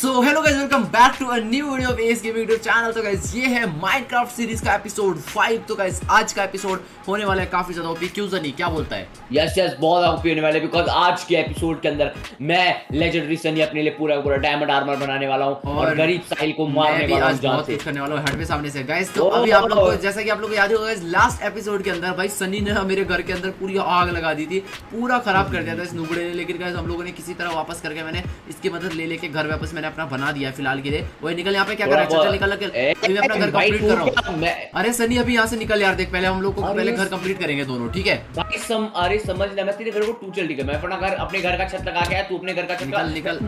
So hello guys, welcome back to a new video of S gaming YouTube channel. तो guys ये है Minecraft series का episode 5। तो guys आज का एपिसोड होने वाला है काफी ज्यादा ओपी, क्यों सनी क्या बोलता है? यस बहुत ओपी होने वाला है, बिकॉज आज के एपिसोड के अंदर मैं लेजेंडरी सनी अपने लिए पूरा पूरा डायमंड आर्मर बनाने वाला हूं और गरीब साहिल को मारने वाला हूं जान से, करने वाला हूं हट पे सामने से। गाइस तो अभी आप लोगों को, जैसा कि आप लोगों को याद होगा गाइस, लास्ट एपिसोड के अंदर भाई सनी ने मेरे घर के अंदर पूरी आग लगा दी थी, पूरा खराब कर दिया था इस नुबड़े ने। लेकिन गाइस हम लोगों ने किसी तरह वापस करके मैंने इसकी मदद ले लेके घर वापस मैंने अपना बना दिया फिलहाल के लिए। वही निकल यहाँ पे क्या कर रहा है, चल निकल के मैं अपना घर कंप्लीट कर रहा हूँ। अरे सनी अभी यहाँ से निकल यार, देख पहले हम लोग को पहले घर कंप्लीट करेंगे दोनों, ठीक है? अरे समझ ले, मैं तेरे घर को तू चल, ठीक है? मैं अपना घर, अपने घर का छत लगा के आया, तू अपने घर का छत निकल।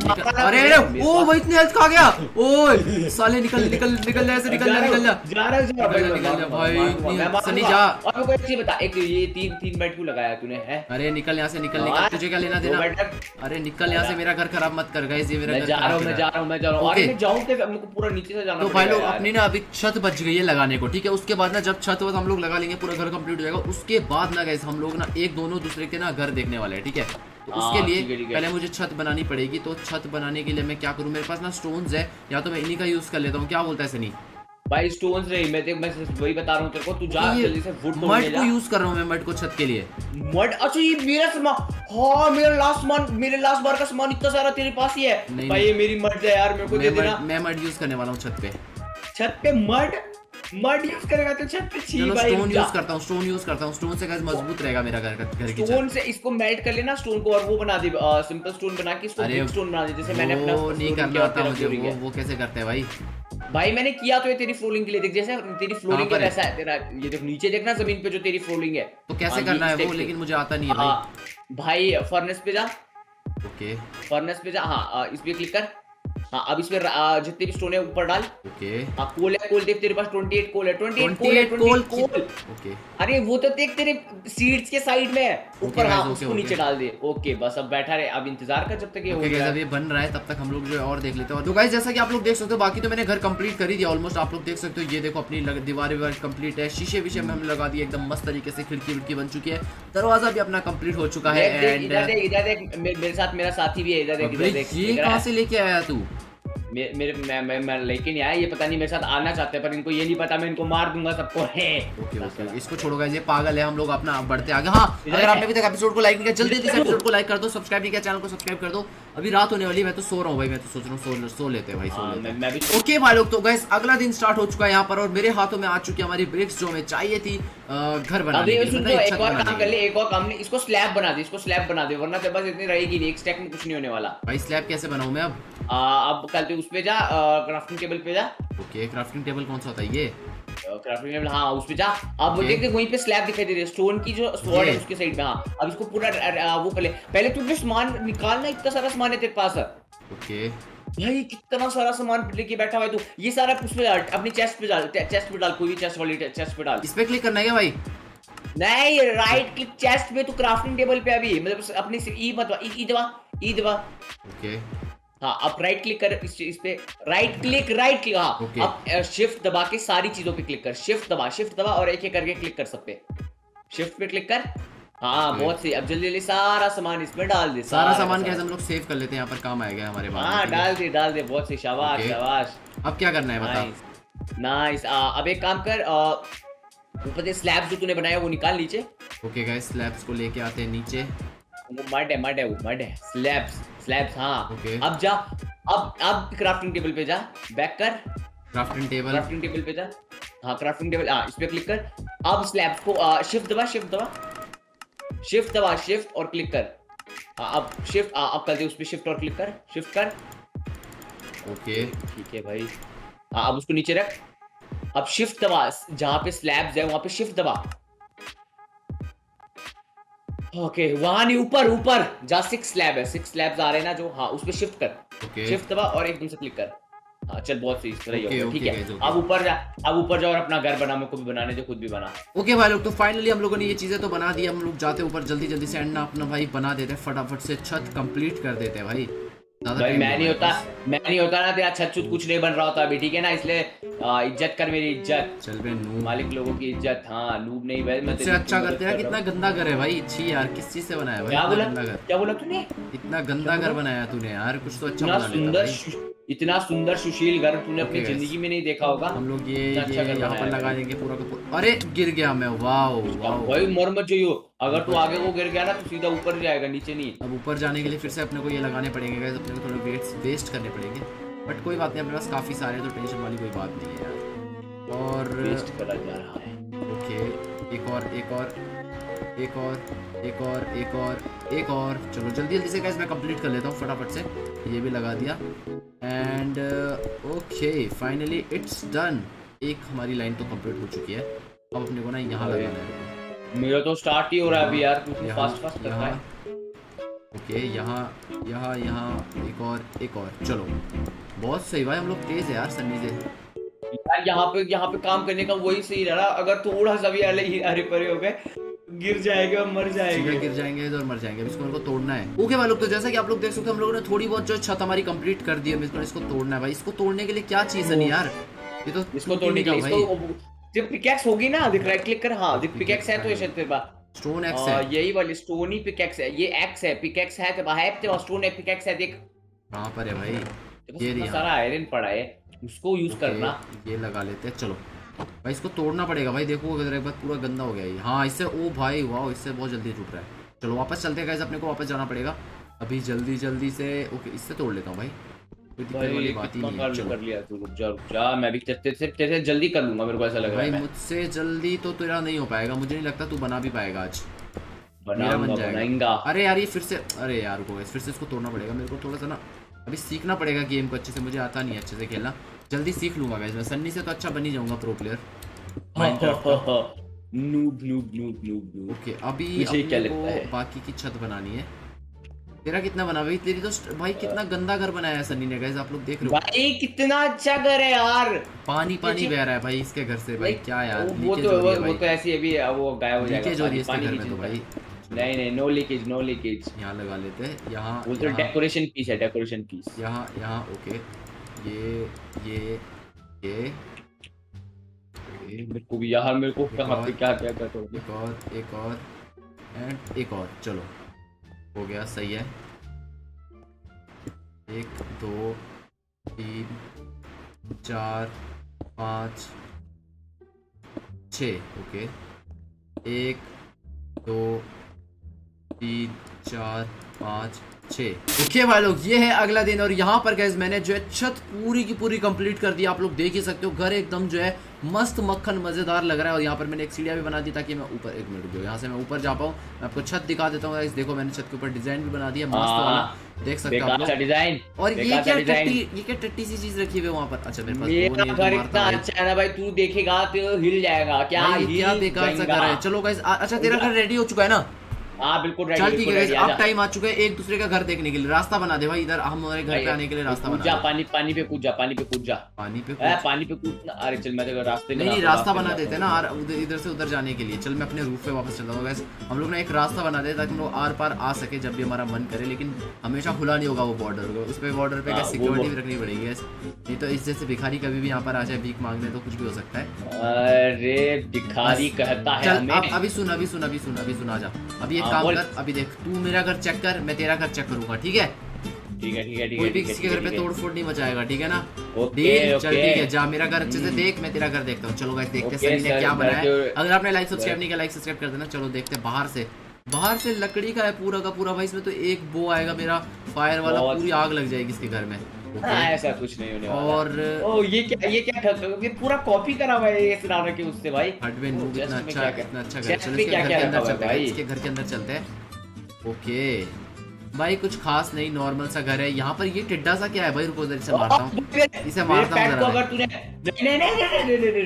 अरे ओ भाई इतने हेल्थ खा गया, ओ साले निकल निकल निकल जा, ऐसे निकल जा निकल जा भाई सनी जा। और मेरे को एक चीज बता, एक ये 3 बेड क्यों लगाया तूने है? अरे निकल यहाँ से निकल निकल, तुझे क्या लेना देना। अरे निकल यहाँ से, मेरा घर खराब मत कर। गाइस ये मेरा घर, मैं जा रहा हूं। okay. अरे जाऊं के हमको पूरा नीचे से जाना। तो भाई लोग अपनी ना अभी छत बच गई है लगाने को, ठीक है? उसके बाद ना जब छत हम लोग लगा लेंगे पूरा घर कंप्लीट हो जाएगा। उसके बाद ना गाइस हम लोग ना एक दोनों दूसरे के ना घर देखने वाले हैं, ठीक है? तो उसके लिए पहले मुझे छत बनानी पड़ेगी। तो छत बनाने के लिए मैं क्या करूँ, मेरे पास ना स्टोन्स है, या तो मैं इन्हीं का यूज कर लेता हूँ। क्या बोलता है सनी भाई? स्टोन्स नहीं, मैं वही बता रहा हूं तेरे को, तू जा जल्दी से। वुड को यूज कर रहा हूं मैं, मड को छत के लिए। मड, अच्छा ये मेरा सामान, हां मेरा लास्ट मान, मेरे लास्ट बार का सामान इतना सारा तेरे पास ही है। नहीं, भाई ये मेरी मड है यार, मेरे को दे देना। मैं मड यूज करने वाला हूं छत पे। छत पे मड यूज करेगा तो छत पे छी भाई। स्टोन यूज करता हूं, स्टोन यूज करता हूं। स्टोन से गाइस मजबूत रहेगा मेरा घर की छत। स्टोन से इसको मेल्ट कर लेना, स्टोन को, और वो बना दे सिंपल स्टोन बना के इसको बिग स्टोन बना दे, जैसे मैंने अपना। वो नहीं करना आता मुझे, वो कैसे करते हैं भाई? भाई मैंने किया तो ये तेरी फ्लोरिंग के लिए, देख जैसे तेरी फ्लोरिंग का ऐसा है तेरा, ये देख नीचे देखना जमीन पे जो तेरी फ्लोरिंग है। तो कैसे करना है वो, लेकिन मुझे आता नहीं है भाई। भाई फर्नेस पे जा, ओके फर्नेस पे जा, हां इस पे क्लिक कर। हाँ अब इसमें जितने भी स्टोन है ऊपर डाल। ओके हाँ कोल है, कोल देख तेरे पास 28 कोल है, 28 कोल। ओके अरे वो तो देख तेरे सीड्स के साइड में है ऊपर, हाँ उसको नीचे डाल दे। ओके बस अब बैठा रहे, अब इंतजार कर जब तक ये हो गया, जब ये बन रहा है तब तक हम लोग जो है और देख लेते हैं। तो गाइस जैसा कि आप लोग देख सकते हो, बाकी तो मैंने घर कंप्लीट कर ही दिया ऑलमोस्ट, आप लोग देख सकते हो। ये देखो अपनी दीवार विवार कंप्लीट है, शीशे विषय में हम लगा दिए एकदम मस्त तरीके से, खिड़की विड़की बन चुकी है, दरवाजा भी अपना कंप्लीट हो चुका है। मेरे साथ मेरा साथी भी है, कहाँ से लेके आया तू? मैं लेकिन यार ये पता नहीं मेरे साथ आना चाहते हैं, पर इनको ये नहीं पता मैं इनको मार दूंगा सबको है। ओके इसको छोड़ो गाइस, ये पागल है। हम लोग अपना बढ़ते आगे। हाँ अगर आपने अभी तक एपिसोड को लाइक नहीं किया, जल्दी से एपिसोड को लाइक कर दो, सब्सक्राइब नहीं किया चैनल को सब्सक्राइब कर दो। अभी रात होने वाली है, मैं तो सो रहा हूँ भाई, मैं तो सोच रहा हूँ सो लेते हैं भाई, सो लेते। ओके भाई लोग तो गाइस अगला दिन स्टार्ट हो चुका है यहाँ पर, और मेरे हाथों में आ चुकी है हमारी ब्रिक्स जो हमें चाहिए थी घर बनाने के लिए। एक और काम कर ले, एक और काम, इसको स्लैब बना दे, इसको स्लैब बना दे, वरना तेरे पास इतनी रहेगी नहीं, एक स्टैक में कुछ नहीं होने वाला। भाई स्लैब कैसे बनाऊं मैं अब कल उस पे जा, क्राफ्टिंग टेबल पे जा। ओके क्राफ्टिंग टेबल कौन सा होता है ये? क्राफ्टिंग टेबल, हाँ उस पे जा। अब okay. देख वहीं पे स्लैब दिखाई दे रही है, स्टोन की जो स्वॉर्ड है उसके साइड में। हाँ अब इसको पूरा वो कर ले, पहले तू अपने सामान निकालना, इतना सारा सामान है तेरे पास। ओके भाई कितना सारा सामान लेके बैठा हुआ है तू, ये सारा उसमें डाल, अपनी चेस्ट पे डाल, चेस्ट पे डाल, कोई भी चेस्ट वाली चेस्ट पे डाल। इस पे क्लिक करना है भाई? नहीं राइट क्लिक चेस्ट पे, तू क्राफ्टिंग टेबल पे अभी, मतलब अपनी ई मत ई दबा। ओके हाँ आप राइट क्लिक कर इस पे, राइट क्लिक हाँ okay. आप शिफ्ट दबा के सारी चीजों पे क्लिक कर, शिफ्ट दबा और एक एक करके क्लिक कर सब पे, शिफ्ट पे क्लिक कर। हाँ बहुत सही, अब जल्दी जल्दी सारा सामान इसमें डाल दे, सारा सामान कैसे हम लोग सेव कर लेते हैं, यहाँ पर काम आएगा हमारे पास। हाँ डाल दे बहुत सही, शाबाश okay. शाबाश। अब क्या करना है बता? नाइस अब एक काम कर, ऊपर से स्लैब्स जो तूने बनाया वो निकाल नीचे। ओके गाइस स्लैब्स को लेके आते हैं नीचे, मड है स्लैब्स हाँ okay. अब जा, अब क्राफ्टिंग टेबल पे जा, बैक कर क्राफ्टिंग टेबल पे जा, हाँ क्राफ्टिंग टेबल हाँ इस पे क्लिक कर। अब स्लैब्स को शिफ्ट दबा शिफ्ट और क्लिक कर। अब शिफ्ट अब कर दे उस पे, शिफ्ट और क्लिक कर, शिफ्ट कर। ओके ठीक है भाई, हाँ अब उसको नीचे रख। अब शिफ्ट दबा, जहाँ पे स्लैब्स है वहां पे शिफ्ट दबा। ओके वहां नहीं, ऊपर जा, 6 स्लैब्स आ रहे हैं ना जो, हाँ उस पे शिफ्ट कर okay. शिफ्ट दबा और एकदम से क्लिक कर। हाँ चल बहुत सही, इस तरह ही ठीक है। अब ऊपर जा, और अपना घर बना, मेरे को भी बनाने दे, खुद भी बना। ओके भाई लोग तो फाइनली हम लोगों ने ये चीजें तो बना दी, हम लोग जाते हैं ऊपर जल्दी से एंड ना अपना भाई बना देते हैं, फटाफट से छत कंप्लीट कर देते हैं भाई। भाई मैं नहीं होता ना तेरा छत छुत कुछ नहीं बन रहा होता अभी, ठीक है ना? इसलिए इज्जत कर मेरी, इज्जत चल बे नूब, मालिक लोगों की इज्जत। हाँ नूब नहीं भाई, मैं तेरे अच्छा करते हैं। कितना गंदा घर है भाई, छी यार किस चीज से बनाया भाई? क्या बोला तूने? इतना गंदा घर बनाया तूने यार, कुछ तो अच्छा बना लेता। इतना सुंदर सुशील घर तूने अपनी जिंदगी में नहीं देखा होगा। हम लोग ये यहाँ पर लगा देंगे पूरा का पूरा। अरे गिर गया मैं, वाओ वाओ भाई मर मत जाइयो, अगर तू आगे को गिर गया ना तो सीधा ऊपर जाएगा, नीचे नहीं। अब ऊपर जाने के लिए फिर से अपने को ये लगाने पड़ेंगे गाइस, अपने को थोड़े वेट्स वेस्ट करने पड़ेंगे, बट कोई बात नहीं अपने पास काफी सारे तो टेंशन वाली कोई बात नहीं है यार। और वेस्ट करा जा रहा है। ओके एक और एक और एक और एक और एक और एक और, चलो जल्दी जल्दी से गाइस मैं कंप्लीट कर लेता हूँ फटाफट से, ये भी लगा दिया and okay finally it's done. एक हमारी लाइन तो कंप्लीट हो चुकी है, अब अपने को ना यहाँ लगाना है। मेरा तो स्टार्ट ही हो रहा है अभी यार, कुछ फास्ट फास्ट करना है। ओके यहाँ यहाँ यहाँ एक और एक और, चलो बहुत सही भाई हम लोग तेज है यार सन्नी से। यहाँ पे काम करने का वही सही रहा, अगर थोड़ा सा भी अरे परे हो गए गिर जाएंगे और मर जाएंगे, गिर जाएंगे और मर जाएंगे। इसको हमको तोड़ना है। ओके भाई लोग, तो जैसा कि आप लोग देख सकते हैं हम लोगों ने थोड़ी बहुत जो छत हमारी कंप्लीट कर दी है, इसको तोड़ना है भाई। इसको तोड़ने के लिए क्या चीज है नहीं यार, ये तो इसको तोड़ने के लिए जब पिकैक्स होगी ना, राइट क्लिक कर, हाँ जब पिकैक्स है तो ये छत पे स्टोन एक्स है, यही वाली स्टोन ही पिकैक्स है, ये एक्स है पिकैक्स है स्टोन है पिकैक्स है। देख कहां पर है भाई, ये सारा आयरन पड़ा है, उसको यूज करना। ये लगा लेते हैं, चलो भाई इसको तोड़ना पड़ेगा भाई, देखो अगर एक बार पूरा गंदा हो गया ये। हाँ इससे, ओ भाई वाह इससे बहुत जल्दी टूट रहा है। चलो वापस चलते हैं गाइस, अपने को वापस जाना पड़ेगा अभी जल्दी जल्दी से। ओके इससे तोड़ लेता हूँ भाई, कोई दिक्कत वाली बात ही नहीं है। चलो कर लिया तू, रुक जा रुक जा, मैं भी तेरे से जल्दी कर लूंगा, मेरे को ऐसा लग रहा है। भाई मुझसे जल्दी तो तेरा नहीं हो पाएगा, मुझे नहीं लगता तू बना भी पाएगा आज, मेरा बन जाएगा। अरे यार ये फिर से, अरे यार फिर से इसको तोड़ना पड़ेगा मेरे को, थोड़ा सा ना अभी सीखना पड़ेगा गेम को अच्छे से, मुझे आता नहीं है अच्छे से खेलना, जल्दी सीख लूंगा गाइस मैं। सन्नी से तो अच्छा बन ही जाऊंगा प्रो प्लेयर माइनक्राफ्ट का। Noob noob noob noob. Okay अभी आपको बाकी की छत बनानी है। तेरा कितना बना भाई, तेरी तो भाई कितना गंदा घर बनाया है सन्नी ने गाइस, आप लोग देख रहे हो भाई कितना अच्छा घर है यार, पानी पानी बह रहा है भाई इसके घर से भाई, क्या यार वो तो ऐसी अभी वो गायब हो जाएगा, लीकेज हो रही है इसके घर में तो भाई। नहीं नहीं नो लीकेज नो लीकेज। यहाँ लगा लेते हैं, यहाँ वो तो डेकोरेशन पीस है, डेकोरेशन पीस यहाँ यहाँ। ओके ये मेरे को भी यार, मेरे को कहाँ पे क्या क्या करता हूँ। एक और एंड एक और, चलो हो गया सही है। 1 2 3 4 5 6 ओके 1 2 3 4 5 6। ओके भाई लोग ये है अगला दिन, और यहाँ पर गाइस मैंने जो है छत पूरी की पूरी कंप्लीट कर दी, आप लोग देख ही सकते हो घर एकदम जो है मस्त मक्खन मजेदार लग रहा है। और यहाँ पर मैंने एक सीढ़िया भी बना दी ताकि मैं ऊपर, एक मिनट यहाँ से मैं ऊपर जा पाऊँ। मैं आपको छत दिखा देता हूँ गाइस, देखो मैंने छत के ऊपर डिजाइन भी बना दिया मस्त वाला, देख सकते हो आप लोग डिजाइन। और ये क्या टट्टी सी चीज रखी हुई है वहाँ पर। अच्छा मेरे पास घर इतना अच्छा है ना भाई, तू देखेगा तो हिल जाएगा, क्या बेकार सा घर है। चलो गाइस अच्छा तेरा घर रेडी हो चुका है ना। हाँ बिल्कुल रेडी है, अब टाइम आ चुका है एक दूसरे का घर देखने के लिए। रास्ता बना दे भाई इधर हमारे घर पे आने के लिए, रास्ता बना जा। पानी पे कूद जा। अरे चल मैं तो रास्ते नहीं रास्ता बना देते ना इधर से उधर जाने के लिए। चल मैं अपने रूफ पे वापस चलता हूँ गाइस, हम लोग ना एक रास्ता बना दे ताकि हम लोग आर पार आ सके जब भी हमारा मन करे, लेकिन हमेशा खुला नहीं होगा वो बॉर्डर, उस पर बॉर्डर पे क्या सिक्योरिटी भी रखनी पड़ेगी गाइस, नहीं तो इस जैसे भिखारी कभी भी यहाँ पर आ जाए भीख मांगने तो कुछ भी हो सकता है। अरे भिखारी कहता है। अभी सुन आ जा, अभी काम कर, अभी देख तू मेरा घर चेक कर, मैं तेरा घर चेक करूंगा, ठीक है कोई भी किसी के घर पे तोड़फोड़ नहीं मचाएगा, ठीक है ना। चल ठीक है, जा मेरा घर अच्छे से देख, मैं तेरा घर देखता हूँ। चलो गाइस देखते हैं सनी ने क्या बनाया। अगर आपने लाइक सब्सक्राइब नहीं किया लाइक सब्सक्राइब कर देना। चलो देखते हैं बाहर से लकड़ी का है पूरा का पूरा भाई, इसमें तो एक बो आएगा मेरा फायर वाला, पूरी आग लग जाएगी इसके घर में। ऐसा कुछ नहीं होने वाला। और ओ ये क्या पूरा कॉपी करा हुआ है इस राणा के उससे भाई। कितना अच्छा घर है। चलो इसके घर के अंदर चलते हैं। ओके भाई कुछ खास नहीं, नॉर्मल सा घर है। यहाँ पर ये टिड्डा सा क्या है भाई, रुको इसे मारता हूँ, इसे मारता हूँ जरा। अगर तूने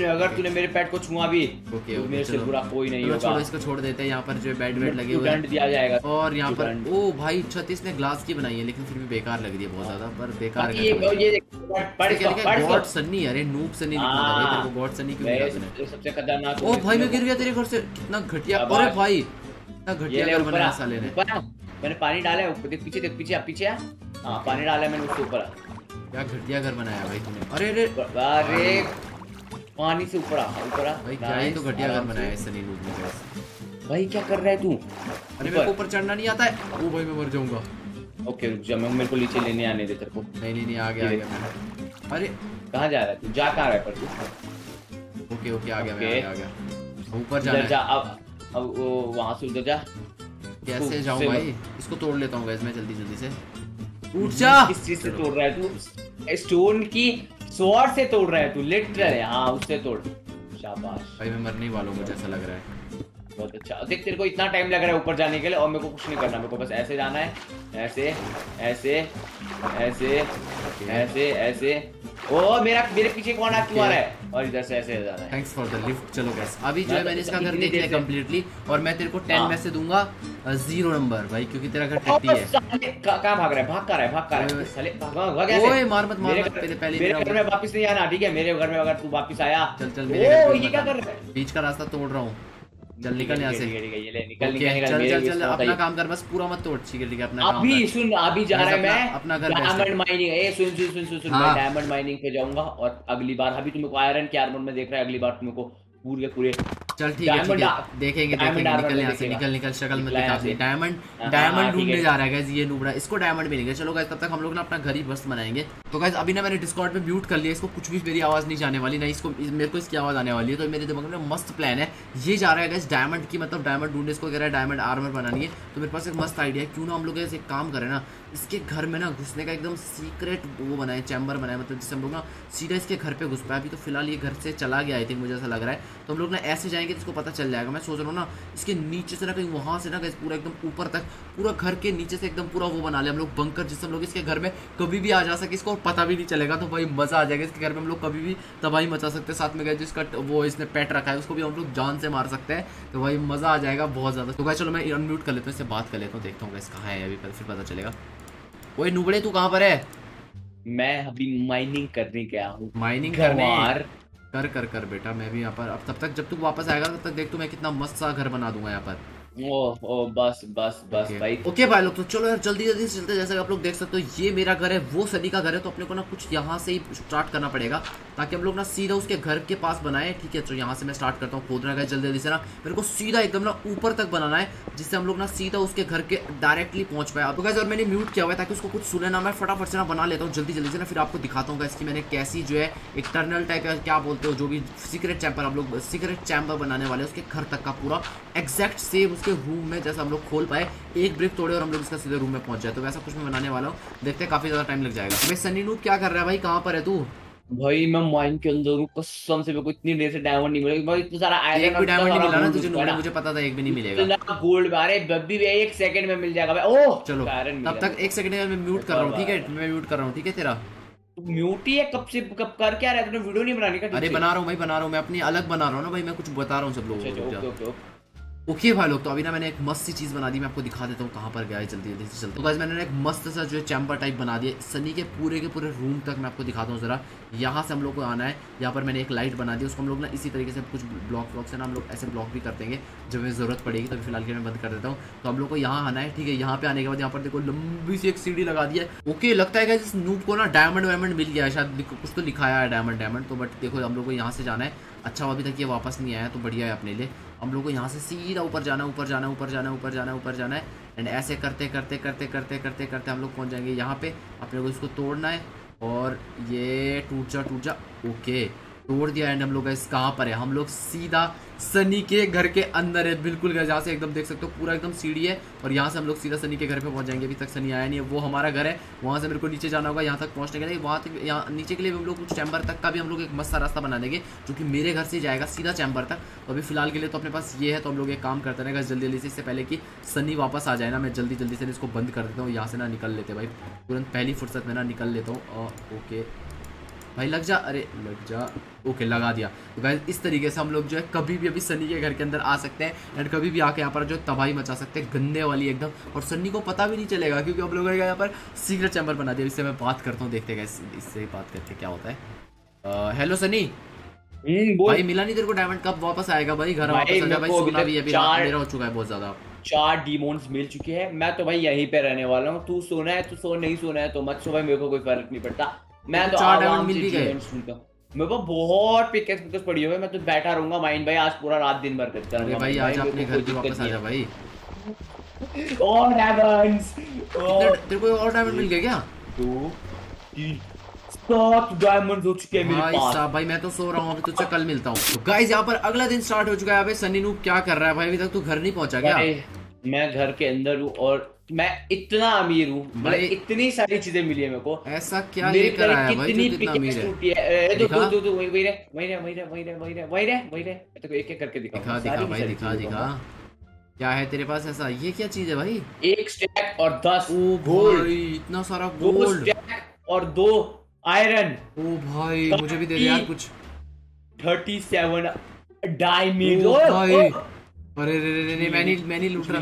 अगर तूने मेरे पैट को छुआ भी ओके मेरे से बुरा कोई नहीं होगा। चलो इसको छोड़ देते हैं। यहाँ पर जो बेड वेड लगे हुए हैं और यहाँ पर ओ भाई छत इसने ग्लास की बनाई है, लेकिन फिर भी बेकार लग रही है बहुत ज्यादा, पर बेकार। गॉड सन्नी, अरे नूब सन्नी निकला, गॉड सन्नी क्यों सबसे खतरनाक। ओ भाई मैं गिर गया तेरे घर से, कितना घटिया। अरे भाई कितना घटिया बनाया साले ने। मैंने पानी डाला है ऊपर, देख पीछे हाँ पानी डाला है मैंने उसके ऊपर। क्या घटिया घर बनाया भाई तुमने। अरे पानी से ऊपर भाई, क्या ही तो घटिया घर बनाया है सनी ने भाई। क्या कर रहा है तू, अरे मेरे को ऊपर चढ़ना नहीं आता है। ओ भाई मैं मर जाऊंगा। ओके रुक जा, मैं मेरे को नीचे लेने आने दे तेरे को। नहीं नहीं नहीं आ गया आ गया। अरे कहाँ जा रहा है तू, जा कहाँ रहा है पर? ओके ओके आ गया मैं, आ गया। ऊपर जाना जा अब वहां से उधर जा। कैसे जाऊं भाई? इसको तोड़ लेता हूँ गाइस मैं जल्दी जल्दी से। उठ जा। किस चीज से तोड़ रहा है तू? स्टोन की स्वॉर्ड से तोड़ रहा है तू लिटरली। हाँ उससे तोड़। शाबाश भाई मैं मरने वाला हूँ मुझे ऐसा लग रहा है। बहुत अच्छा, देख तेरे को इतना टाइम लग रहा है ऊपर जाने के लिए और मेरे को कुछ नहीं करना, मेरे को बस ऐसे जाना है, ऐसे ऐसे ऐसे ऐसे ऐसे। ओ मेरा मेरे पीछे कौन आ क्यों आ रहा है? और इधर से ऐसे जाना है। Thanks for the lift. चलो गाइस अभी जो है मैंने इसका घर देख लिया कंप्लीटली और मैं तेरे को 10 में से दूंगा 0 नंबर भाई, क्योंकि तेरा घर टट्टी है। कहां भाग रहा है? भाग कर रहा है, भाग कर रहा है साले, भाग ऐसे। ओए मार मत मार मत, पहले मेरे घर में वापस नहीं आना ठीक है? मेरे घर में अगर तू वापस आया चल चल मेरे घर। ओ ये क्या कर रहा है? बीच का रास्ता तोड़ रहा हूं। चल निकल यहाँ से। ये ले निकल निकल चल चल चल अपना काम कर बस, पूरा मत तोड़ ठीक है अपना काम। अभी सुन अभी जा रहा है मैं अपना घर डायमंड माइनिंग। ए सुन सुन सुन सुन मैं डायमंड माइनिंग पे जाऊंगा और अगली बार अभी तुमको आयरन के आर्मर में देख रहा है, अगली बार तुमको पूरे पूरे चल ठीक है देखेंगे डायमंड। निकल यहाँ से निकल निकल, शक्ल मत दिखा अपनी। डायमंड डायमंड ढूंढने जा रहा है गाइस ये नूबड़ा, इसको डायमंड मिलेगा। चलो गाइस तब तक हम लोग ना अपना घर ही बस बनाएंगे। तो गाइस अभी ना मैंने डिस्कॉर्ड पे म्यूट कर लिया इसको, कुछ भी मेरी आवाज़ नहीं जाने वाली, ना इसको मेरे को इसकी आवाज़ आने वाली है। तो मेरे दिमाग में मस्त प्लान है, ये जा रहा है गाइस डायमंड की मतलब डायमंड ढूंढने, इसको कह रहा है डायमंड आर्मर बनानी है। तो मेरे पास एक मस्त आइडिया है, क्यों ना हम लोग ऐसे एक काम करें ना, इसके घर में ना घुसने का एकदम सीक्रेट वो बनाए, चैम्बर बनाए, मतलब जिससे हम लोग ना सीधा इसके घर पे घुस पाए। अभी तो फिलहाल ये घर से चला गया आई थिंक, मुझे ऐसा लग रहा है। तो हम लोग ना ऐसे जाएंगे तो इसको पता चल जाएगा। मैं सोच रहा हूँ ना इसके नीचे से ना कहीं वहाँ से ना कहीं पूरा एकदम ऊपर तक पूरा घर के नीचे से एकदम पूरा वो बना ले हम लोग बंकर, जिससे हम लोग इसके घर में कभी भी आ जा सके, इसको पता भी नहीं चलेगा। तो भाई मज़ा आ जाएगा, इसके घर में हम लोग कभी भी तबाही मचा सकते हैं। साथ में गए जिसका वो इसने पेट रखा है उसको भी हम लोग जान से मार सकते हैं, तो भाई मज़ा आ जाएगा बहुत ज़्यादा। तो भाई चलो मैं अनम्यूट कर लेता हूँ, इससे बात कर लेता हूँ, देखता हूँ गाइस कहाँ है अभी, फिर पता चलेगा। ओए नूबड़े तू कहाँ पर है? मैं अभी माइनिंग करने गया हूँ। माइनिंग कर कर कर बेटा, मैं भी यहाँ पर। अब तब तक जब तू वापस आएगा तब तक देख तू मैं कितना मस्त सा घर बना दूंगा यहाँ पर। ओ बस बस बस भाई। ओके भाई लोग तो चलो यार जल्दी जल्दी चलते। जैसे कि आप लोग देख सकते हो ये मेरा घर है, वो सनी का घर है। तो अपने को ना कुछ यहाँ से ही स्टार्ट करना पड़ेगा ताकि हम लोग ना सीधा उसके घर के पास बनाए ठीक है। तो यहाँ से मैं स्टार्ट करता हूँ खोदना का जल्दी जल्दी से ना, मेरे को सीधा एकदम ना ऊपर तक बनाना है जिससे हम लोग ना सीधा उसके घर के डायरेक्टली पहुँच पाए। आपको गाइस और मैंने म्यूट किया हुआ है ताकि उसको कुछ सुने ना, मैं फटाफट से ना बना लेता हूँ जल्दी जल्दी से ना, फिर आपको दिखाता हूँ गाइस कि मैंने कैसी जो है एक टनल टाइप है क्या बोलते हो, जो भी सीक्रेट चैम्बर आप लोग सीक्रेट चैम्बर बनाने वाले उसके घर तक का पूरा एग्जैक्ट सेम के रूम में जैसा हम लोग खोल पाए, एक ब्रिक तोड़े और हम लोग इसका सीधे रूम में पहुंच जाए। तो वैसा कुछ मैं बनाने वाला हूँ, देखते हैं काफी ज्यादा टाइम लग जाएगा। मैं सनी नूब क्या कर रहा है भाई, कहाँ पर है तू? भाई मैं माइन के अंदर हूँ, कसम से मेरे को इतनी देर से डायमंड नहीं मिला, इतना सारा आयरन भी डायमंड मिला ना तुझे नूबड़ा, मुझे पता था एक भी नहीं मिलेगा। गोल्ड बारे बब्बी भी एक सेकंड में मिल जाएगा भाई। ओह चलो तब तक एक सेकंड में म्यूट कर रहा हूँ ठीक है, मैं म्यूट कर रहा हूँ ठीक है। तेरा म्यूट ही है कब से, कब कर क्या रहा है तूने? वीडियो नहीं बनाने का? अरे बना रहा हूँ भाई बना रहा हूँ, मैं अपनी अलग बना रहा हूँ ना भाई, मैं कुछ बता रहा हूँ सब लोगों को। ओके भाई लोग तो अभी ना मैंने एक मस्त सी चीज़ बना दी, मैं आपको दिखा देता हूँ कहाँ पर गया है जल्दी जल्दी से चलते। तो गाइस मैंने एक मस्त सा जो है चैम्बर टाइप बना दिया सनी के पूरे रूम तक, मैं आपको दिखाता हूँ ज़रा। यहाँ से हम लोग को आना है, यहाँ पर मैंने एक लाइट बना दी, उसको हम लोग ना इसी तरीके से कुछ ब्लॉक व्लॉक से ना हम लोग ऐसे ब्लॉक भी कर देंगे जब हमें ज़रूरत पड़ेगी। तो फिलहाल के मैं बंद कर देता हूँ। तो हम लोग को यहाँ आना है ठीक है। यहाँ पर आने के बाद यहाँ पर देखो लंबी सी एक सीढ़ी लगा दी है। ओके लगता है गाइस इस नूब को ना डायमंड वायमंड मिल गया है शायद, कुछ तो लिखाया है डायमंड डायमंड। तो बट देखो हम लोग को यहाँ से जाना है। अच्छा अभी तक ये वापस नहीं आया तो बढ़िया है अपने लिए। हम लोग को यहाँ से सीधा ऊपर जाना ऊपर जाना ऊपर जाना ऊपर जाना ऊपर जाना है। एंड ऐसे करते करते करते करते करते करते हम लोग पहुँच जाएंगे यहाँ पे। अपने को इसको तोड़ना है और ये टूट जा ओके तोड़ दिया। एंड हम लोग गाइस कहाँ पर है? हम लोग सीधा सनी के घर के अंदर है बिल्कुल, जहाँ से एकदम देख सकते हो पूरा एकदम सीढ़ी है और यहाँ से हम लोग सीधा सनी के घर पे पहुँच जाएंगे। अभी तक सनी आया नहीं है, वो हमारा घर है, वहाँ से मेरे को नीचे जाना होगा यहाँ तक पहुँचने के लिए। वहाँ तक यहाँ नीचे के लिए हम लोग कुछ चैम्बर तक का भी हम लोग एक मस्त सा रास्ता बना देंगे जो कि मेरे घर से जाएगा सीधा चैम्बर तक। तो अभी फिलहाल के लिए तो अपने पास ये है, तो हम लोग एक काम करते रहेगा जल्दी जल्दी से, इससे पहले कि सनी वापस आ जाए ना मैं जल्दी जल्दी से इसको बंद कर देता हूँ। यहाँ से ना निकल लेते भाई तुरंत, पहली फुर्सत में ना निकल लेता हूँ। ओके भाई लग जा, अरे लग जा। ओके लगा दिया। तो गाइस इस तरीके से हम लोग जो है कभी भी अभी सनी के घर के अंदर आ सकते हैं एंड कभी भी आके यहाँ पर जो तबाही मचा सकते हैं गंदे वाली एकदम, और सनी को पता भी नहीं चलेगा क्योंकि हम लोगों ने यहाँ पर सीक्रेट चैम्बर बना दिया। इससे मैं बात करता हूँ, देखते हैं गाइस इससे बात करके क्या होता है। हेलो सनी भाई मिला नहीं तेरे को डायमंड, कब वापस आएगा भाई घर? वापस आ जा भाई, सोना भी अभी मेरा हो चुका है बहुत ज़्यादा, 4 डीमोन्स मिल चुके हैं। मैं तो भाई यहीं पर रहने वाला हूँ, तू सोना है तू सो, नहीं सोना है तो मत सो भाई, मेरे को कोई फर्क नहीं पड़ता। मैं तो 4 डायमंड मिल भी गए, मेरे को बहुत पिकेस पिकेस पड़ी हुई है, मैं तो बैठा रहूंगा माइन भाई आज पूरा रात दिन भर करता रहूंगा। भाई आज अपने घर वापस आ जा भाई। और डायमंड्स। तेरे को और डायमंड मिल गया क्या? 2 3 डायमंड हो चुके हैं मेरे पास। भाई मैं तो सो रहा हूँ, तुझसे कल मिलता हूँ। तो गाइस यहाँ पर अगला दिन स्टार्ट हो चुका है। सनी नूप क्या कर रहा है भाई? अभी तक तू घर नहीं पहुंचा क्या? मैं घर के अंदर हूँ और मैं इतना अमीर हूँ, मतलब इतनी सारी चीजें मिली है मेरे को। ऐसा क्या लेकर आया भाई? कितनी अमीर है? तो वही रहे। तो एक एक करके दिखा। क्या है तेरे पास ऐसा? ये क्या चीज है भाई? 1 स्टैक और 10 गोल्ड। इतना सारा गोल्ड। 2 स्टैक और 2 आयरन। ओ भाई मुझे भी दे दे यार कुछ। 37 डायमंड। अरे रे मैं नहीं लूट रहा,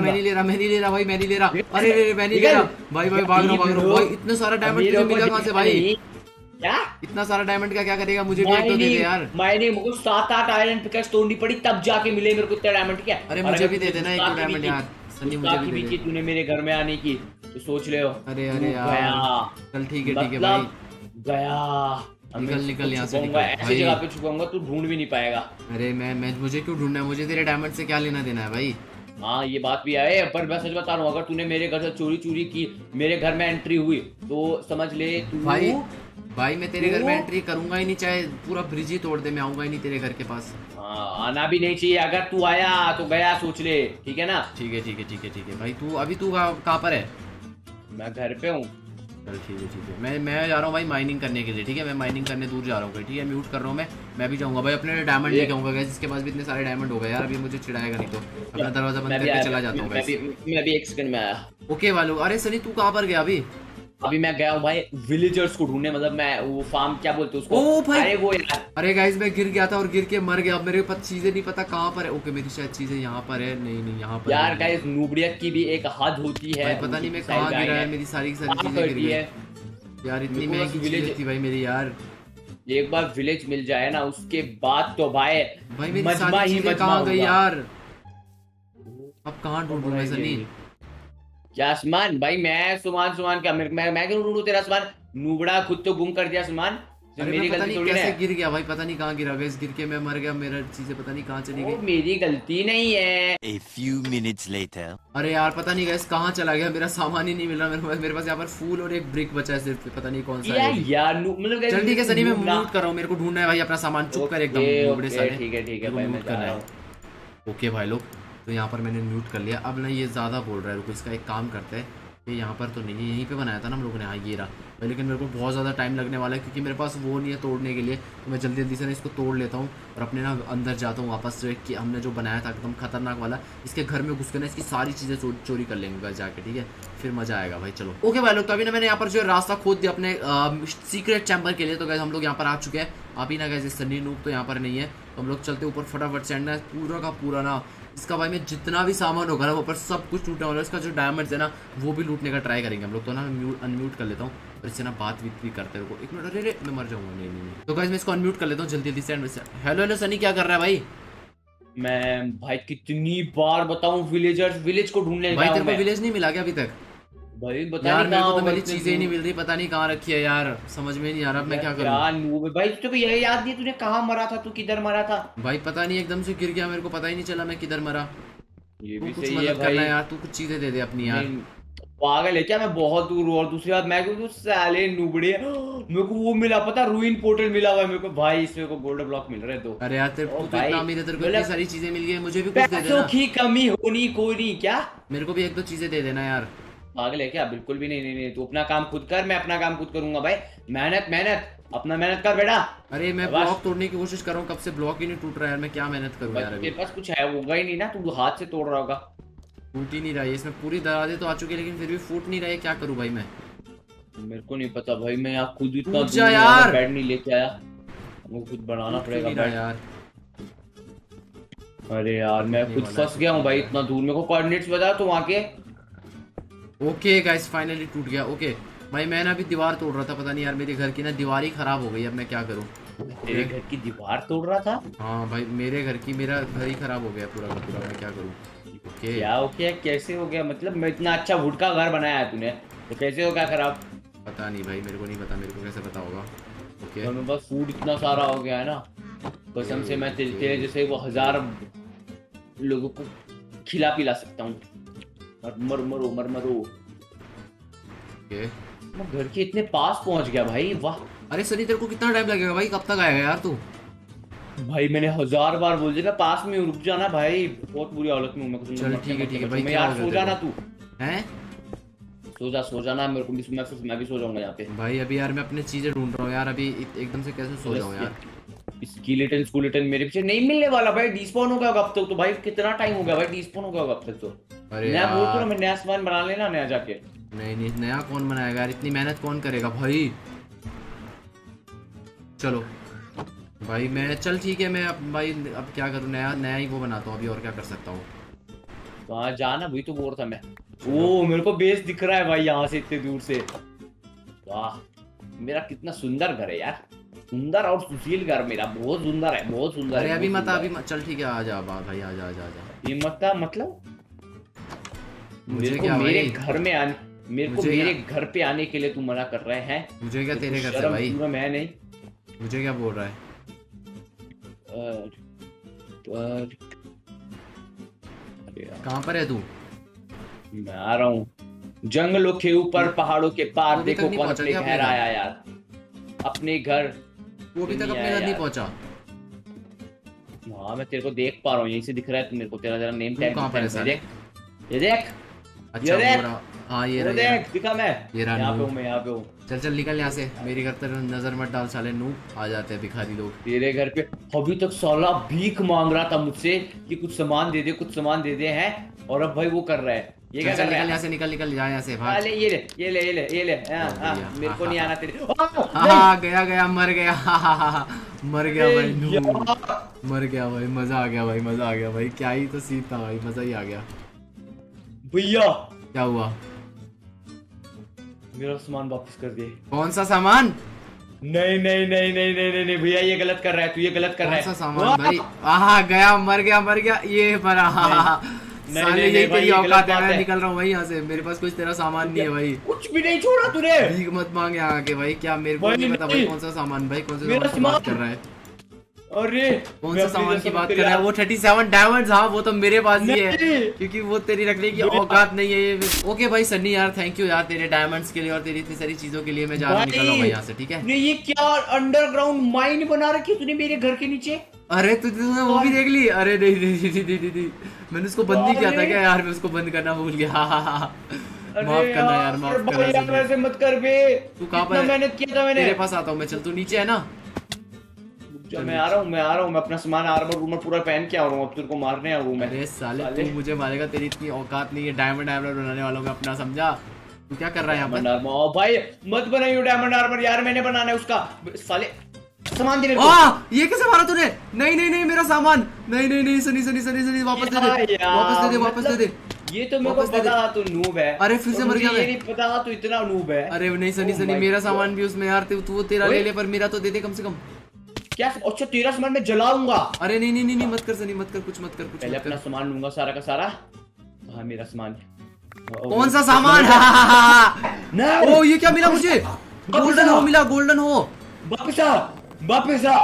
मैं नहीं ले रहा भाई, मैं नहीं ले रहा। अरे रे मैं नहीं ले रहा भाई। भाई भाग रहा भाई। इतना सारा डायमंड तुझे मिला कहां से भाई? क्या इतना सारा डायमंड का क्या करेगा? मुझे भी एक तो दे दे यार। मैंने मुझे 7-8 आयरन पिकैक्स तोड़नी पड़ी तब जाके मिले मेरे को इतना डायमंड। क्या अरे मुझे भी दे देना एक डायमंड यार। सनी मुझे भी दे दे। तूने मेरे घर में आने की तो सोच ले हो। अरे अरे यार चल ठीक है भाई गया। निकल यहाँ से। ऐसी जगह पे छुपाऊंगा तू ढूंढ भी नहीं पाएगा। अरे मैं मुझे क्यों ढूंढना है? मुझे तेरे डायमंड से क्या लेना देना है भाई? हाँ ये बात भी है, पर मैं सच बता रहा हूँ, अगर तूने मेरे घर से चोरी की, मेरे घर में एंट्री हुई तो समझ ले तू। भाई मैं तेरे घर में एंट्री करूंगा ही नहीं, चाहे पूरा ब्रिज ही तोड़ दे, मैं आऊंगा ही नहीं तेरे घर के पास। आना भी नहीं चाहिए, अगर तू आया तो गया सोच ले, ठीक है ना? ठीक है भाई। तू अभी कहाँ पर है? मैं घर पे हूँ। चल ठीक है मैं जा रहा हूँ भाई माइनिंग करने के लिए। ठीक है मैं माइनिंग करने दूर जा रहा हूँ, ठीक है म्यूट कर रहा हूँ। मैं भी जाऊँगा भाई, अपने डायमंड लेके आऊँगा। गाइस इसके पास भी इतने सारे डायमंड हो गए यार, अभी मुझे चिढ़ाएगा नहीं तो अपना दरवाजा बंद करके चला जाता हूँ। मैं भी 1 सेकंड में आया। ओके वालों। अरे सनी तू कहाँ पर गया? अभी मैं गया हूँ भाई विलेजर्स को ढूंढने, मतलब मैं वो फार्म क्या बोलते उसको। ओ भाई अरे वो यार। अरे गाइस मैं गिर गया था और गिर के मर गया। अब मेरे पास चीजें नहीं पता कहाँ पर है। ओके मेरी शायद चीजें यहाँ पर है। नहीं यहाँ पर यार। गाइस नूबड़ियत की भी एक हद होती है। पता नहीं मैं कहाँ गिरा है, मेरी सारी चीजें गिरी है यार। इतनी महंगी विलेज थी भाई मेरी यार। एक बार विलेज मिल जाए ना उसके बाद तो भाई मेरी सारी चीजें कहाँ गई यार? अब कहाँ ढूंढूं मैं सनी? क्या आसमान भाई? मैं सुमान क्या मैं क्यों ढूंढूं तेरा आसमान? नूबड़ा खुद तो गुम कर दिया आसमान। मेरी गलती थोड़ी है। गिर गया भाई, पता नहीं कहाँ गिरा। गैस गिर के मैं मर गया, मेरा चीजें पता नहीं कहाँ चली गई। मेरी गलती नहीं है। A few minutes later. अरे यार पता नहीं गैस कहाँ चला गया, मेरा सामान ही नहीं मिल रहा। मेरे पास यहाँ पर फूल और एक ब्रिक बचा है सिर्फ, पता नहीं कौन सा यार। मतलब चल ठीक है सनी मैं म्यूट कर रहा हूँ, मेरे को ढूंढना है भाई अपना सामान। चुप कर एकदम। ठीक है ओके भाई लोग, तो यहाँ पर मैंने म्यूट कर लिया। अब ना ये ज़्यादा बोल रहा है, रुको इसका एक काम करते हैं। ये यहाँ पर तो नहीं है, यहीं पे बनाया था ना हम लोगों ने। हाँ ये रहा। लेकिन मेरे को बहुत ज़्यादा टाइम लगने वाला है क्योंकि मेरे पास वो नहीं है तोड़ने के लिए। तो मैं जल्दी से ना इसको तोड़ लेता हूँ और अपने ना अंदर जाता हूँ वापस कि हमने जो बनाया था एकदम खतरनाक वाला, इसके घर में घुस कर ना इसकी सारी चीज़ें चोरी कर लेंगे जाके, ठीक है? फिर मज़ा आएगा भाई। चलो ओके भाई लोग, तो अभी ना मैंने यहाँ पर जो रास्ता खोद दिया अपने सीक्रेट चैम्बर के लिए। तो गाइस हम लोग यहाँ पर आ चुके हैं। अभी ना गाइस सनी नूप तो यहाँ पर नहीं है, तो हम लोग चलते ऊपर फटाफट से। ना पूरा का पूरा ना इसका भाई मैं जितना भी सामान होगा ना ऊपर सब कुछ टूटने वाला है। इसका जो डायमंड्स है ना वो भी लूटने का ट्राई करेंगे हम लोग। तो ना अनम्यूट कर लेता हूँ और इससे ना बात भी करते हैं। एक मिनट, अरे मैं मर जाऊँगा। नहीं तो गाइस मैं इसको अनम्यूट कर लेता हूँ जल्दी से। हेलो सनी क्या कर रहा है भाई? मैं भाई कितनी बार बताऊँ विलेज को ढूंढने। भाई तेरे को विलेज नहीं मिला क्या अभी तक? भाई बता यार मेरे को तो मेरी चीजें ही नहीं मिल रही, पता नहीं कहाँ रखी है यार, समझ में नहीं आ रहा मैं क्या करूँ यार। भाई तो यही याद नहीं तूने कहाँ मरा था, तू किधर मरा था? भाई पता नहीं एकदम से गिर गया, मेरे को पता ही नहीं चला मैं किधर मरा। ये भी कुछ मदद करना यार, तू कुछ चीजें दे दे अपनी यार। पागल है क्या मैं? बहुत दूर। और दूसरी बात मैं क्यों साले नूबड़े, मेरे को वो मिला पता, रूइन पोर्टल मिला हुआ है मेरे को भाई। इसमें को गोल्ड ब्लॉक मिल रहे तो। अरे यार तेरे को तो इतना मिला, तेरे को इतनी सारी चीजें मिल गई, मुझे भी कुछ दे देना। पैसों की कमी होनी कोई नहीं क्या? मेरे को भी 1-2 चीजें दे देना यार। पागल है क्या? बिल्कुल भी नहीं। तू अपना काम खुद कर, मैं अपना काम खुद करूंगा भाई। मेहनत अपना मेहनत कर बेटा। अरे मैं ब्लॉक तोड़ने की कोशिश कर रहा हूँ कब से, ब्लॉक ही नहीं टूट रहा है। मैं क्या मेहनत करूँ यार? मेरे पास कुछ है होगा ही नहीं ना, तू हाथ से तोड़ रहा होगा। फूट ही नहीं रहा है, इसमें पूरी दराजे तो आ चुकी है लेकिन फिर भी फूट नहीं रहा है। क्या करूँ भाई मैं? मेरे को नहीं पता भाई, मैं यहाँ खुद इतना बेड नहीं लेके आया, मुझे खुद बनाना पड़ेगा यार। अरे यार मैं खुद फंस गया हूँ भाई इतना दूर। मेरे को कोऑर्डिनेट्स बता तो वहाँ के। ओके गाइस फाइनली टूट गया। ओके भाई मैं ना अभी दीवार तोड़ रहा था, पता नहीं यार मेरे घर की ना दीवार ही खराब हो गई। अब मैं क्या करूँ? तेरे घर की दीवार तोड़ रहा था? हाँ भाई मेरे घर की, मेरा घर ही खराब हो गया पूरा। मैं क्या करूँ? ओके कैसे हो गया? मतलब मैं इतना अच्छा भुटका घर बनाया है तूने, तो कैसे हो गया खराब? पता नहीं भाई मेरे को नहीं पता, मेरे को कैसे पता होगा। ओके मेरे पास फूड इतना सारा हो गया है ना कसम से, मैं तेरे जैसे वो 1000 लोगों को खिला पिला सकता हूँ। मरमरो मरमरो मैं घर के इतने पास पहुंच गया भाई, वाह। अरे सनी तेरे को कितना टाइम लगेगा भाई, कब तक आएगा यार तू? भाई मैंने 1000 बार बोल दिया पास में रुक जाना भाई, बहुत बुरी हालत में हूं। चल ठीक है ठीक है भाई, यार सो जाना तू, हैं सो जाना। मेरे को मैं भी सो जाऊंगा यहाँ पे भाई। अभी यार मैं अपने चीजें ढूंढ रहा हूँ यार, अभी एकदम से कैसे सो जाऊँ यार। स्केलेटन स्केलेटन मेरे पीछे नहीं मिलने वाला भाई, डिस्पॉन हो गया कब तक? तो भाई कितना टाइम हो गया भाई, डिस्पॉन हो गया कब तक? तो अरे नया बोल तो मैं नया सामान बना लेना नया जाके। नहीं नहीं नया कौन बनाएगा यार, इतनी मेहनत कौन करेगा भाई। चलो भाई मैं चल ठीक है, मैं अब भाई अब क्या करूँ, नया नया ही वो बनाता हूँ अभी, और क्या कर सकता हूँ। वहाँ जाना भाई तो बोर था मैं। ओ मेरे को बेस दिख रहा है भाई यहाँ से इतने दूर से। वाह मेरा कितना सुंदर घर है यार, सुंदर और सुशील घर मेरा, बहुत सुंदर है बहुत सुंदर। अरे अभी मत अभी मत, चल ठीक है आजा भाई आजा आजा आजा। ये मत मतलब मुझे क्या मेरे घर में आने, मेरे को मेरे घर पे आने के लिए तू मना कर रहे हैं? मुझे क्या तेरे घर से भाई, मैं नहीं। मुझे क्या बोल रहा है? कहाँ पर है तू? मैं आ रहा हूँ जंगलों के ऊपर पहाड़ों के पार। देखो कौन अपने घर आया यार, अपने घर वो भी तक अपने घर नहीं पहुँचा। हाँ मैं तेरे को देख पा रहा हूँ, यहीं से दिख रहा है तू मेरे को, तेरा जरा नेम टैग कहाँ पर है सर? ये देख अच्छा मेरा, हाँ ये देख दिखा, मैं यहाँ पे हूँ मैं यहाँ पे हूँ। चल चल निकल यहाँ से, मेरे घर पर नजर मत डाल साले नूब, आ जाते हैं भिखारी लोग तेरे घर पे। अभी तक साला भीख मांग रहा था मुझसे कि कुछ सामान दे दे कुछ सामान दे दे हैं, और अब भाई वो कर रहा है ये। चल, चल निकल यहाँ से, निकल निकल जा यहाँ से भाग। ले ये ले ये ले ये ले ये ले, मेरे को नहीं आना तेरे। गया गया मर गया, मर गया भाई नूब, मर गया भाई। मजा आ गया भाई, मजा आ गया भाई, क्या ही तो सीन था भाई, मजा ही आ गया। भैया क्या हुआ? मेरा सामान वापस कर दे। कौन सा सामान? नहीं नहीं नहीं नहीं नहीं नहीं भैया ये गलत कर रहा है तू, ये गलत कर रहा है। कौन सा सामान भाई? आहा गया मर गया मर गया ये भरा। साले ये तेरी औकात है, मैं निकल रहा हूँ भाई यहाँ से, मेरे पास कुछ तेरा सामान नहीं है भाई, कुछ भी नहीं छोड़ा तूने। भीख मत मांगे यहाँ के भाई, क्या मेरे को नहीं पता भाई कौन सा सामान, भाई कौन सा सामान कर रहा है? अरे कौन सा सामान की बात कर रहा है? वो 37 डायमंड्स, हाँ वो तो मेरे पास ही है क्योंकि वो तेरी रखने की औकात नहीं है ये। ओके भाई सन्नी यार थैंक यू यार तेरे डायमंड्स के लिए और तेरी इतनी सारी चीजों के लिए। मैं जा रहा हूँ, निकल रहा हूँ यहाँ से ठीक है। नहीं ये क्या अंडरग्राउंड माइन बना रखी तूने मेरे घर के नीचे? अरे तुझे वो भी देख ली? अरे नहीं मैंने उसको बंद नहीं किया था क्या यार, मैं उसको बंद करना भूल गया। माफ करना यार, माफ करना, ऐसे मत कर बे। तू कहाँ पर? मेहनत किया था मैंने। तेरे पास आता हूँ मैं, चल तू नीचे है ना। मैं आ रहा हूँ मैं आ रहा हूँ, मैं अपना सामान आर्मर रूमर पूरा पहन के आ रहा हूँ, अब तेरे को मारने आ रहा हूँ मैं। अरे साले तू मुझे मारेगा, तेरी इतनी औकात नहीं है। डायमंड आर्मर बनाने वालों को अपना समझा, तू क्या कर रहा है यहाँ पर? भाई मत बनाइयो डायमंड आर्मर यार, मैंने बनाना है उसका। साले सामान दे मेरे को। ये कैसे मारा तूने? नहीं नहीं नहीं मेरा सामान, नहीं नहीं नहीं सनी सनी सनी सनी वापस दे दे, वापस दे दे, वापस दे दे। ये तो मेरे को पता था तू नूब है। अरे फिर से मर गया मैं, ये नहीं पता था तू इतना नूब है। अरे नहीं सनी सनी मेरा सामान भी उसमें यार, तू तेरा ले ले पर मेरा तो दे दे कम से कम। क्या अच्छा तेरा सामान मैं जलाऊंगा? अरे नहीं नहीं नहीं मत कर सनी मत कर, कुछ मत कर कुछ। पहले अपना सामान लूंगा सारा का सारा। हाँ मेरा सामान। कौन सा सामान? ओ ये क्या मिला मुझे? गोल्डन हो मिला, गोल्डन हो। वापस आ वापस आ,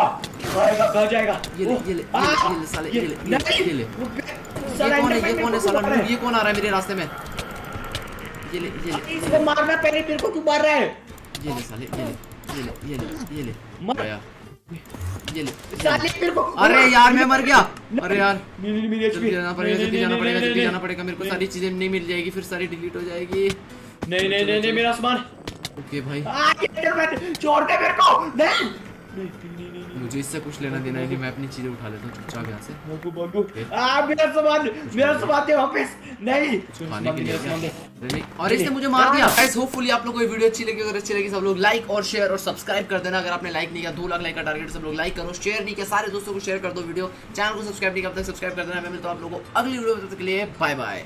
कहाँ जाएगा? ये ले ये कौन आ रहा है मेरे रास्ते में? ये मारना पहले तेरे को, क्यों मार रहा है? ये ले साले ये ले ये को। अरे यार मैं मर गया। अरे यार जाना पड़ेगा मेरे को, सारी चीजें नहीं मिल जाएगी फिर, सारी डिलीट हो जाएगी। नहीं नहीं नहीं मेरा सामान। ओके भाई छोड़ दे मेरे को, मुझे इससे कुछ लेना देना है, मैं अपनी चीजें उठा लेता हूँ चुपचाप यहाँ से। मेरा सामान दे वापस। नहीं खाने के लिए। और इसने मुझे मार दिया। गाइस होपफुली आप लोगों को ये वीडियो अच्छी लगी, अगर अच्छी लगी सब लोग लाइक और शेयर और सब्सक्राइब कर देना। अगर आपने लाइक नहीं किया 2 लाख लाइक का टारगेट, सब लोग लाइक करो, शेयर नहीं किया सारे दोस्तों को शेयर कर दो वीडियो, चैनल को सब्सक्राइब नहीं किया अब तक सब्सक्राइब कर देना। मैं मिलता हूँ आप लोगों को अगली वीडियो के लिए, बाय बाय।